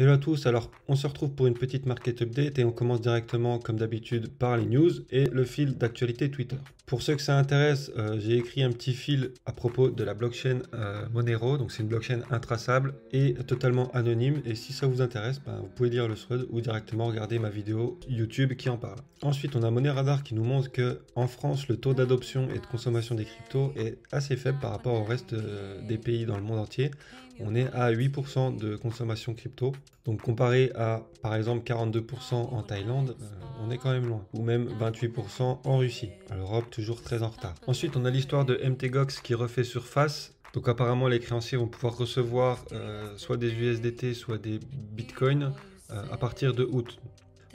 Hello à tous, alors on se retrouve pour une petite market update et on commence directement comme d'habitude par les news et le fil d'actualité Twitter. Pour ceux que ça intéresse, j'ai écrit un petit fil à propos de la blockchain Monero, donc c'est une blockchain intraçable et totalement anonyme et si ça vous intéresse, vous pouvez lire le thread ou directement regarder ma vidéo YouTube qui en parle. Ensuite on a Moneradar qui nous montre que en France le taux d'adoption et de consommation des cryptos est assez faible par rapport au reste des pays dans le monde entier. On est à 8% de consommation crypto. Donc comparé à par exemple 42% en Thaïlande, on est quand même loin. Ou même 28% en Russie. L'Europe toujours très en retard. Ensuite on a l'histoire de MTGOX qui refait surface. Donc apparemment les créanciers vont pouvoir recevoir soit des USDT, soit des Bitcoins à partir de août.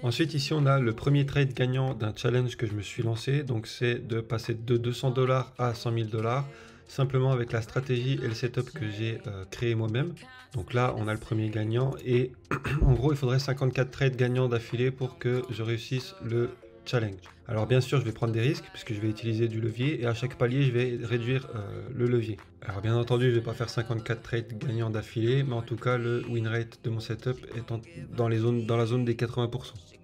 Ensuite ici on a le premier trade gagnant d'un challenge que je me suis lancé. Donc c'est de passer de 200 $ à 100 000 $. Simplement avec la stratégie et le setup que j'ai créé moi-même. Donc là, on a le premier gagnant et en gros, il faudrait 54 trades gagnants d'affilée pour que je réussisse le challenge. Alors bien sûr, je vais prendre des risques puisque je vais utiliser du levier et à chaque palier, je vais réduire le levier. Alors bien entendu, je vais pas faire 54 trades gagnants d'affilée, mais en tout cas, le win rate de mon setup est dans la zone des 80%.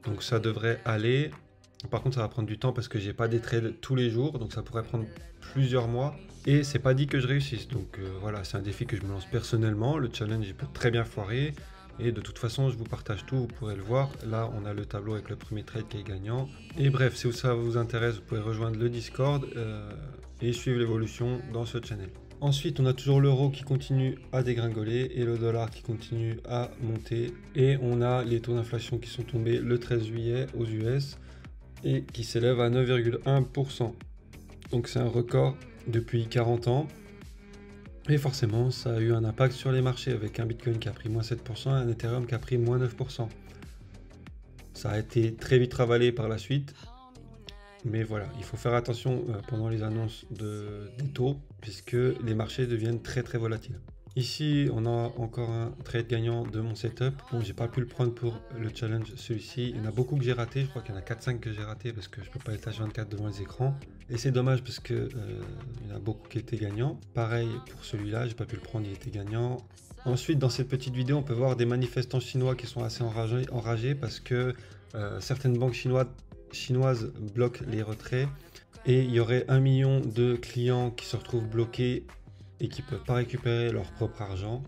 Donc ça devrait aller. Par contre, ça va prendre du temps parce que j'ai pas des trades tous les jours, donc ça pourrait prendre plusieurs mois. Et c'est pas dit que je réussisse, donc voilà, c'est un défi que je me lance personnellement. Le challenge il peut très bien foirer et de toute façon je vous partage tout, vous pourrez le voir. Là on a le tableau avec le premier trade qui est gagnant. Et bref, si ça vous intéresse, vous pouvez rejoindre le Discord et suivre l'évolution dans ce channel. Ensuite on a toujours l'euro qui continue à dégringoler et le dollar qui continue à monter. Et on a les taux d'inflation qui sont tombés le 13 juillet aux US et qui s'élèvent à 9,1%. Donc c'est un record depuis 40 ans et forcément ça a eu un impact sur les marchés avec un Bitcoin qui a pris moins 7% et un Ethereum qui a pris moins 9%. Ça a été très vite ravalé par la suite, mais voilà, il faut faire attention pendant les annonces des taux puisque les marchés deviennent très très volatiles. Ici on a encore un trade gagnant de mon setup. Bon, j'ai pas pu le prendre pour le challenge celui-ci, il y en a beaucoup que j'ai raté, je crois qu'il y en a 4-5 que j'ai raté parce que je peux pas être H24 devant les écrans et c'est dommage parce que il y en a beaucoup qui étaient gagnants. Pareil pour celui-là, j'ai pas pu le prendre, il était gagnant. Ensuite dans cette petite vidéo on peut voir des manifestants chinois qui sont assez enragés parce que certaines banques chinoises bloquent les retraits et il y aurait 1 million de clients qui se retrouvent bloqués et qui ne peuvent pas récupérer leur propre argent,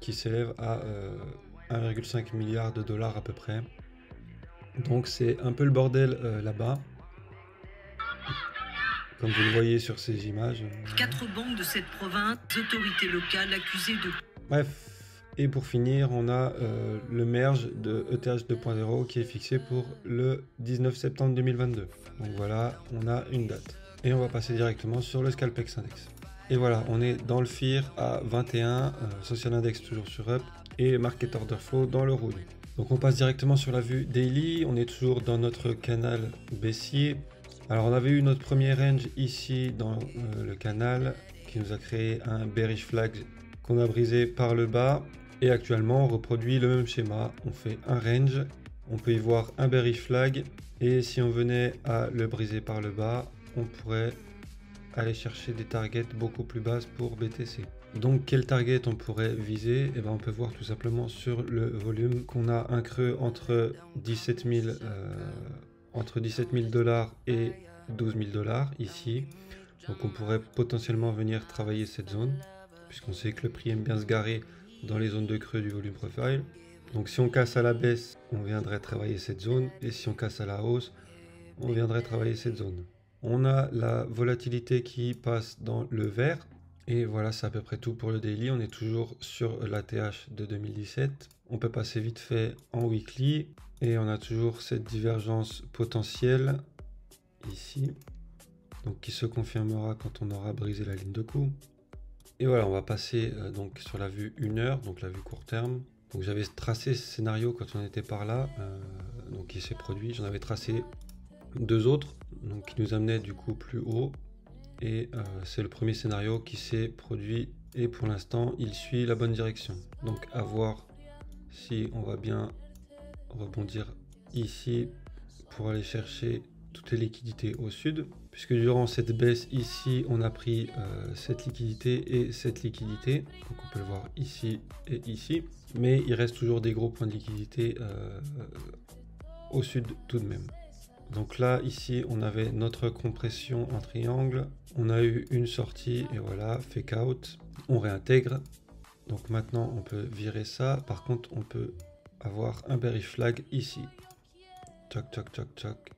qui s'élève à 1,5 milliard $ à peu près. Donc c'est un peu le bordel là-bas, comme vous le voyez sur ces images. 4 banques de cette province, autorités locales accusées de... Bref, et pour finir, on a le merge de ETH 2.0 qui est fixé pour le 19 septembre 2022. Donc voilà, on a une date. Et on va passer directement sur le Scalpex Index. Et voilà, on est dans le FIR à 21, Social Index toujours sur Up et Market Order Flow dans le rouge. Donc on passe directement sur la vue daily, on est toujours dans notre canal baissier. Alors on avait eu notre premier range ici dans le canal qui nous a créé un bearish flag qu'on a brisé par le bas. Et actuellement on reproduit le même schéma, on fait un range, on peut y voir un bearish flag et si on venait à le briser par le bas, on pourrait aller chercher des targets beaucoup plus basses pour BTC. Donc quel target on pourrait viser? Et ben on peut voir tout simplement sur le volume qu'on a un creux entre 17 000 $ et 12 000 $ ici. Donc on pourrait potentiellement venir travailler cette zone puisqu'on sait que le prix aime bien se garer dans les zones de creux du volume profile. Donc si on casse à la baisse, on viendrait travailler cette zone et si on casse à la hausse, on viendrait travailler cette zone. On a la volatilité qui passe dans le vert. Et voilà, c'est à peu près tout pour le daily. On est toujours sur l'ATH de 2017. On peut passer vite fait en weekly. Et on a toujours cette divergence potentielle ici. Donc qui se confirmera quand on aura brisé la ligne de coup. Et voilà, on va passer donc sur la vue 1 heure, donc la vue court terme. Donc j'avais tracé ce scénario quand on était par là. Donc il s'est produit. J'en avais tracé deux autres. Donc qui nous amenait du coup plus haut et c'est le premier scénario qui s'est produit et pour l'instant il suit la bonne direction, donc à voir si on va bien rebondir ici pour aller chercher toutes les liquidités au sud, puisque durant cette baisse ici on a pris cette liquidité et cette liquidité, donc on peut le voir ici et ici, mais il reste toujours des gros points de liquidité au sud tout de même. Donc là ici on avait notre compression en triangle, on a eu une sortie et voilà, fake out, on réintègre. Donc maintenant on peut virer ça, par contre on peut avoir un bearish flag ici. Toc toc toc toc.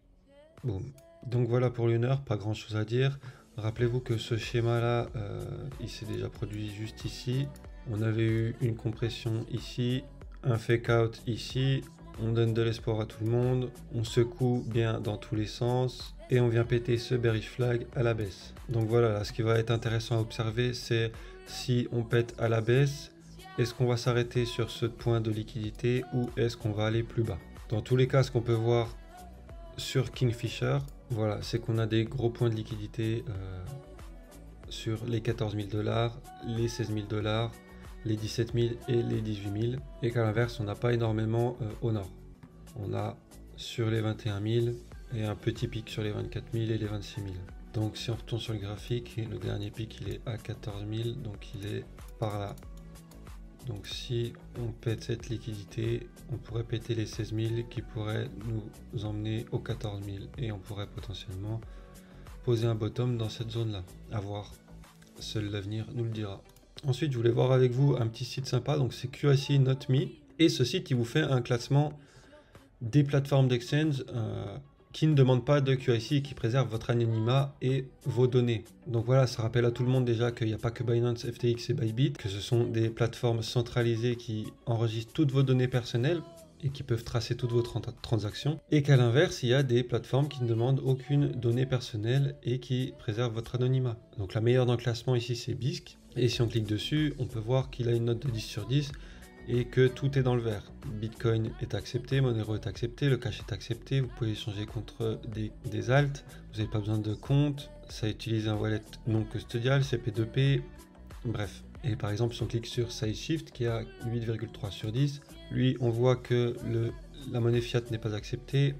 Boom. Donc voilà pour l'une heure, pas grand chose à dire. Rappelez-vous que ce schéma là, il s'est déjà produit juste ici. On avait eu une compression ici, un fake out ici. On donne de l'espoir à tout le monde, on secoue bien dans tous les sens et on vient péter ce bearish flag à la baisse. Donc voilà, là, ce qui va être intéressant à observer, c'est si on pète à la baisse, est-ce qu'on va s'arrêter sur ce point de liquidité ou est-ce qu'on va aller plus bas? Dans tous les cas, ce qu'on peut voir sur Kingfisher, voilà, c'est qu'on a des gros points de liquidité sur les 14 000 $, les 16 000 $, les 17 000 et les 18 000, et qu'à l'inverse on n'a pas énormément au nord. On a sur les 21 000 et un petit pic sur les 24 000 et les 26 000. Donc si on retourne sur le graphique, le dernier pic il est à 14 000, donc il est par là. Donc si on pète cette liquidité, on pourrait péter les 16 000 qui pourraient nous emmener aux 14 000 et on pourrait potentiellement poser un bottom dans cette zone là. À voir, seul l'avenir nous le dira. Ensuite, je voulais voir avec vous un petit site sympa, donc c'est KYC Not Me. Et ce site, il vous fait un classement des plateformes d'exchange qui ne demandent pas de KYC, qui préservent votre anonymat et vos données. Donc voilà, ça rappelle à tout le monde déjà qu'il n'y a pas que Binance, FTX et Bybit, que ce sont des plateformes centralisées qui enregistrent toutes vos données personnelles et qui peuvent tracer toutes vos transactions. Et qu'à l'inverse, il y a des plateformes qui ne demandent aucune donnée personnelle et qui préservent votre anonymat. Donc la meilleure dans le classement ici, c'est Bisq. Et si on clique dessus, on peut voir qu'il a une note de 10 sur 10 et que tout est dans le vert. Bitcoin est accepté, Monero est accepté, le cash est accepté, vous pouvez échanger contre des alts, vous n'avez pas besoin de compte, ça utilise un wallet non custodial, CP2P, bref. Et par exemple, si on clique sur SideShift qui a 8,3 sur 10, lui, on voit que la monnaie fiat n'est pas acceptée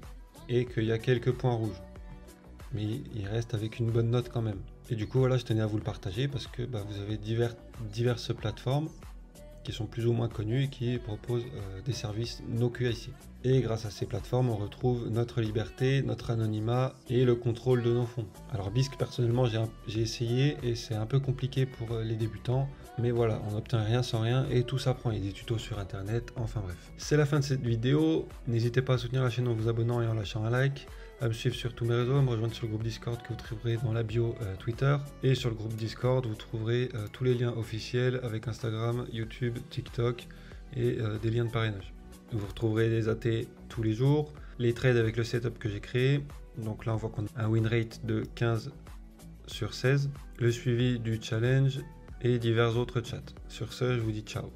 et qu'il y a quelques points rouges. Mais il reste avec une bonne note quand même. Et du coup, voilà, je tenais à vous le partager parce que bah, vous avez diverses plateformes qui sont plus ou moins connues et qui proposent des services no QIC. Et grâce à ces plateformes, on retrouve notre liberté, notre anonymat et le contrôle de nos fonds. Alors Bisq, personnellement, j'ai essayé et c'est un peu compliqué pour les débutants. Mais voilà, on n'obtient rien sans rien et tout s'apprend. Il y a des tutos sur internet, enfin bref. C'est la fin de cette vidéo. N'hésitez pas à soutenir la chaîne en vous abonnant et en lâchant un like. À me suivre sur tous mes réseaux, à me rejoindre sur le groupe Discord que vous trouverez dans la bio Twitter. Et sur le groupe Discord, vous trouverez tous les liens officiels avec Instagram, YouTube, TikTok et des liens de parrainage. Vous retrouverez les AT tous les jours, les trades avec le setup que j'ai créé. Donc là, on voit qu'on a un win rate de 15 sur 16, le suivi du challenge et divers autres chats. Sur ce, je vous dis ciao.